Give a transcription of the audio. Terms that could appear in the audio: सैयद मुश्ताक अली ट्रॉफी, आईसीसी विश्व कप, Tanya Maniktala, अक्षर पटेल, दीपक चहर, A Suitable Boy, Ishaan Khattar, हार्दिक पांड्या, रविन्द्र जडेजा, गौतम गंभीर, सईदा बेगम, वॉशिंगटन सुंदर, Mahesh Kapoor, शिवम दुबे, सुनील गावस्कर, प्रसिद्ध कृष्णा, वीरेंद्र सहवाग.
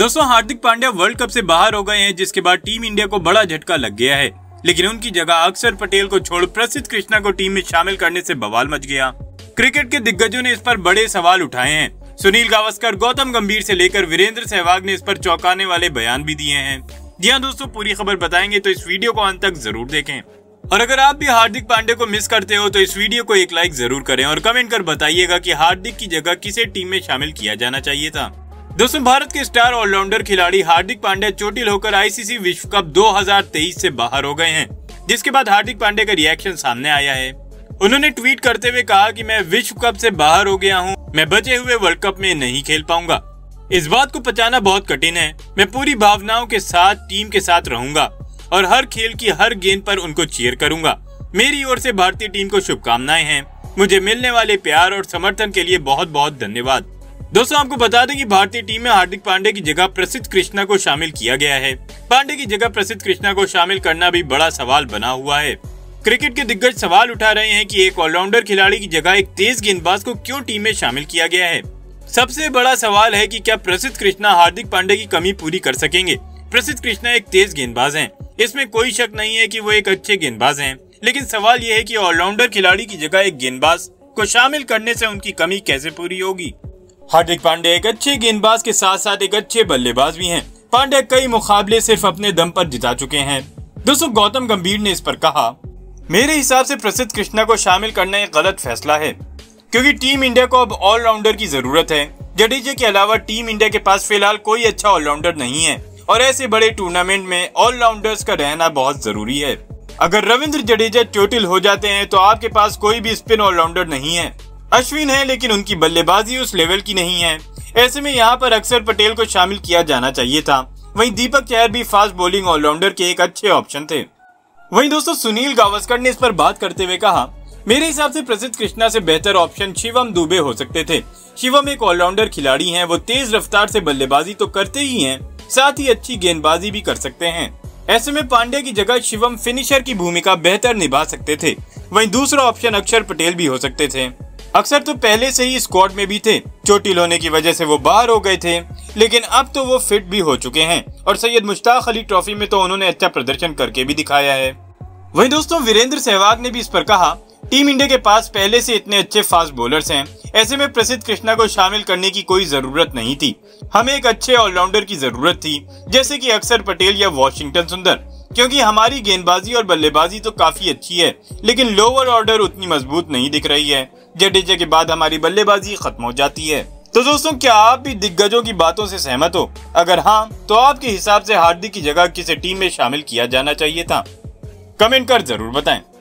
दोस्तों हार्दिक पांड्या world cup से बाहर हो गए हैं, जिसके बाद टीम इंडिया को बड़ा झटका लग गया है। लेकिन उनकी जगह अक्षर पटेल को छोड़ प्रसिद्ध कृष्णा को टीम में शामिल करने से बवाल मच गया। क्रिकेट के दिग्गजों ने इस पर बड़े सवाल उठाए हैं। सुनील गावस्कर, गौतम गंभीर से लेकर वीरेंद्र सहवाग ने इस पर चौंकाने वाले बयान भी दिए हैं। जी हाँ दोस्तों, पूरी खबर बताएंगे तो इस वीडियो को अंत तक जरूर देखें। और अगर आप भी हार्दिक पांड्या को मिस करते हो तो इस वीडियो को एक लाइक जरूर करें और कमेंट कर बताइएगा कि हार्दिक की जगह किसे टीम में शामिल किया जाना चाहिए था। दोस्तों भारत के स्टार ऑलराउंडर खिलाड़ी हार्दिक पांड्या चोटिल होकर आईसीसी विश्व कप 2023 से बाहर हो गए हैं, जिसके बाद हार्दिक पांड्या का रिएक्शन सामने आया है। उन्होंने ट्वीट करते हुए कहा कि मैं विश्व कप से बाहर हो गया हूं, मैं बचे हुए वर्ल्ड कप में नहीं खेल पाऊंगा। इस बात को पचाना बहुत कठिन है। मैं पूरी भावनाओं के साथ टीम के साथ रहूंगा और हर खेल की हर गेंद पर उनको चीयर करूंगा। मेरी ओर से भारतीय टीम को शुभकामनाएं हैं। मुझे मिलने वाले प्यार और समर्थन के लिए बहुत बहुत धन्यवाद। दोस्तों आपको बता दें कि भारतीय टीम में हार्दिक पांड्या की जगह प्रसिद्ध कृष्णा को शामिल किया गया है। पांड्या की जगह प्रसिद्ध कृष्णा को शामिल करना भी बड़ा सवाल बना हुआ है। क्रिकेट के दिग्गज सवाल उठा रहे हैं कि एक ऑलराउंडर खिलाड़ी की जगह एक तेज गेंदबाज को क्यों टीम में शामिल किया गया है। सबसे बड़ा सवाल है कि क्या प्रसिद्ध कृष्णा हार्दिक पांड्या की कमी पूरी कर सकेंगे। प्रसिद्ध कृष्णा एक तेज गेंदबाज हैं, इसमें कोई शक नहीं है कि वो एक अच्छे गेंदबाज हैं। लेकिन सवाल ये है कि ऑलराउंडर खिलाड़ी की जगह एक गेंदबाज को शामिल करने से उनकी कमी कैसे पूरी होगी। हार्दिक पांड्या एक अच्छे गेंदबाज के साथ साथ एक अच्छे बल्लेबाज भी हैं। पांड्या कई मुकाबले सिर्फ अपने दम पर जिता चुके हैं। दोस्तों गौतम गंभीर ने इस पर कहा, मेरे हिसाब से प्रसिद्ध कृष्णा को शामिल करना एक गलत फैसला है, क्योंकि टीम इंडिया को अब ऑलराउंडर की जरूरत है। जडेजा के अलावा टीम इंडिया के पास फिलहाल कोई अच्छा ऑलराउंडर नहीं है और ऐसे बड़े टूर्नामेंट में ऑलराउंडर्स का रहना बहुत जरूरी है। अगर रविन्द्र जडेजा चोटिल हो जाते हैं तो आपके पास कोई भी स्पिन ऑलराउंडर नहीं है। अश्विन है लेकिन उनकी बल्लेबाजी उस लेवल की नहीं है। ऐसे में यहाँ पर अक्षर पटेल को शामिल किया जाना चाहिए था। वहीं दीपक चहर भी फास्ट बॉलिंग ऑलराउंडर के एक अच्छे ऑप्शन थे। वहीं दोस्तों सुनील गावस्कर ने इस पर बात करते हुए कहा, मेरे हिसाब से प्रसिद्ध कृष्णा से बेहतर ऑप्शन शिवम दुबे हो सकते थे। शिवम एक ऑलराउंडर खिलाड़ी है, वो तेज रफ्तार से बल्लेबाजी तो करते ही है, साथ ही अच्छी गेंदबाजी भी कर सकते हैं। ऐसे में पांड्या की जगह शिवम फिनिशर की भूमिका बेहतर निभा सकते थे। वहीं दूसरा ऑप्शन अक्षर पटेल भी हो सकते थे। अक्षर तो पहले से ही स्क्वाड में भी थे, चोटिल होने की वजह से वो बाहर हो गए थे, लेकिन अब तो वो फिट भी हो चुके हैं और सैयद मुश्ताक अली ट्रॉफी में तो उन्होंने अच्छा प्रदर्शन करके भी दिखाया है। वहीं दोस्तों वीरेंद्र सहवाग ने भी इस पर कहा, टीम इंडिया के पास पहले से इतने अच्छे फास्ट बॉलर्स हैं, ऐसे में प्रसिद्ध कृष्णा को शामिल करने की कोई जरूरत नहीं थी। हमें एक अच्छे ऑलराउंडर की जरूरत थी, जैसे कि अक्षर पटेल या वॉशिंगटन सुंदर, क्योंकि हमारी गेंदबाजी और बल्लेबाजी तो काफी अच्छी है, लेकिन लोअर ऑर्डर उतनी मजबूत नहीं दिख रही है। जडेजा के बाद हमारी बल्लेबाजी खत्म हो जाती है। तो दोस्तों क्या आप भी दिग्गजों की बातों से सहमत हो? अगर हाँ तो आपके हिसाब से हार्दिक की जगह किसे टीम में शामिल किया जाना चाहिए था? कमेंट कर जरूर बताएं।